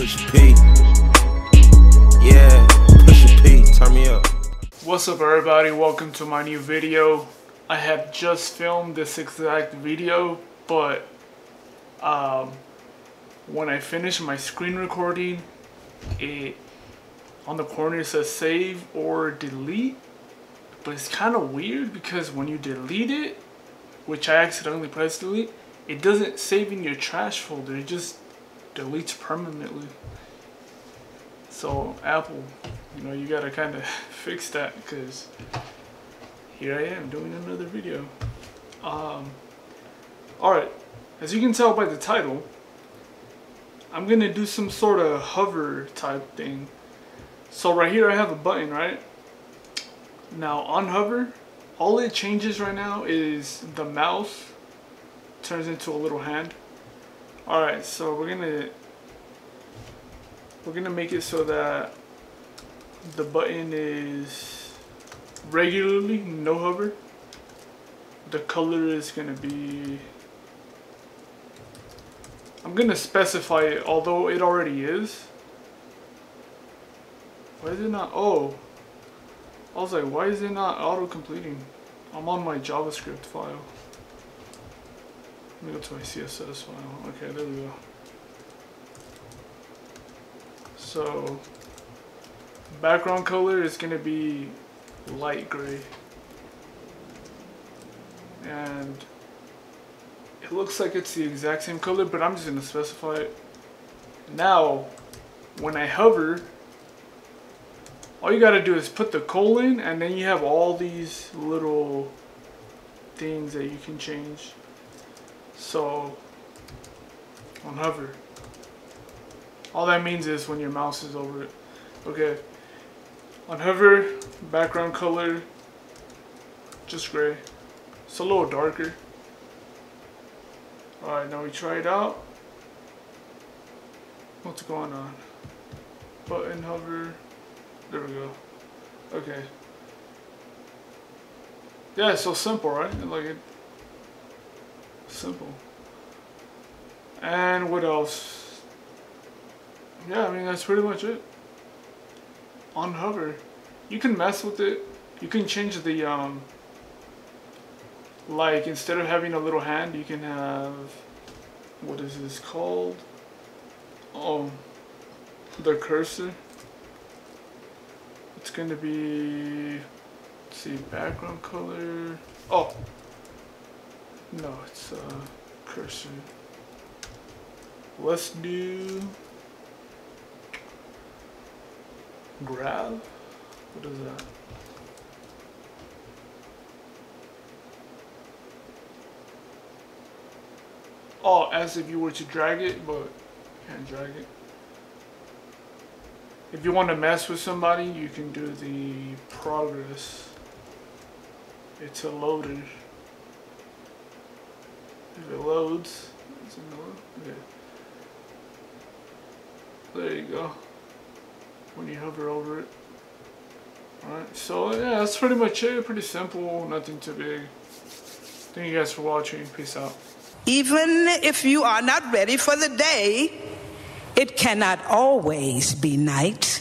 Push P. Yeah, Push P, turn me up. What's up everybody, welcome to my new video. I have just filmed this exact video, but when I finish my screen recording, it on the corner says save or delete, but it's kind of weird because when you delete it, which I accidentally pressed delete, it doesn't save in your trash folder, it just deletes permanently. So Apple, you know, you gotta kind of fix that, because here I am doing another video. Alright, as you can tell by the title, I'm gonna do some sort of hover type thing. So right here I have a button, right? Now on hover, all it changes right now is the mouse turns into a little hand. Alright, so we're gonna make it so that the button is regularly, no hover. The color is gonna be, I'm gonna specify it, although it already is. Why is it not? Oh, I was like, why is it not auto completing? I'm on my JavaScript file. Let me go to my CSS file. Okay, there we go. So background color is going to be light gray, and it looks like it's the exact same color, but I'm just going to specify it. Now when I hover, all you got to do is put the colon, and then you have all these little things that you can change. So on hover, all that means is when your mouse is over it. Okay, on hover, background color just gray, it's a little darker. Alright, now we try it out. What's going on? Button hover, there we go. Okay, yeah, it's so simple, right? Like it simple. And what else? Yeah, I mean, that's pretty much it on hover. You can mess with it, you can change the like, instead of having a little hand, you can have, what is this called, the cursor. It's gonna be, let's see, background color, oh no, it's cursor. Let's do grab. What is that? Oh, as if you were to drag it, but you can't drag it. If you want to mess with somebody, you can do the progress. It's a loader. If it loads, it's in the load. Okay. There you go. When you hover over it. Alright, so yeah, that's pretty much it. Pretty simple, nothing too big. Thank you guys for watching. Peace out. Even if you are not ready for the day, it cannot always be night.